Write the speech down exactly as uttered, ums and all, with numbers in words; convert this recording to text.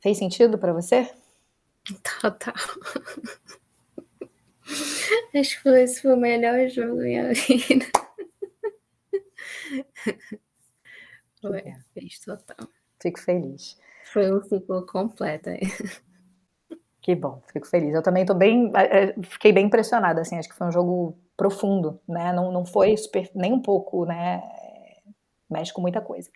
Fez sentido para você? Tá, tá. Acho que esse foi o melhor jogo da minha vida. Foi, fez total. Fico feliz. Foi um ciclo completo. Que bom, fico feliz. Eu também tô bem, fiquei bem impressionada, assim, acho que foi um jogo profundo, né? Não, não foi super, nem um pouco, né? Mexe com muita coisa.